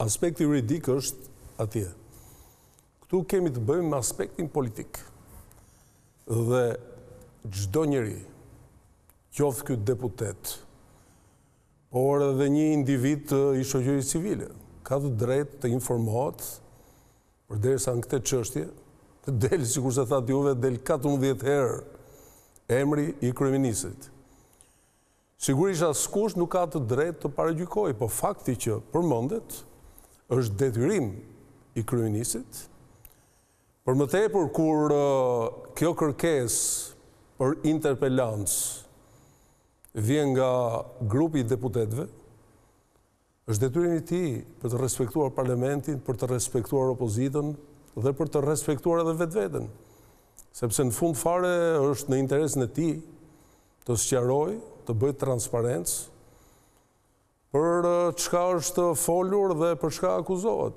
aspekti juridik është atje. Këtu kemi të bëjmë me aspektin politik. Dhe çdo njeri, qoftë ky deputet, por edhe një individ I shoqërisë civile, ka të drejtë të informohet përderisa në këtë çështje, të del sikur se thatë juve, del 14 herë emri I kryeministrit. Sigurisht askush nuk ka të drejtë të paragjykojë, por fakti që përmendet është detyrim I kryeministrit. Për më tepër kur kjo kërkesë për interpelancë vjen nga grupi I deputetëve, është detyrimi I tij për të respektuar parlamentin, për të respektuar opozitën dhe për të respektuar edhe vetveten, sepse në fund fare është në interesin e tij të sqarojë, të bëjë transparencë për çka është folur dhe për çka akuzohet.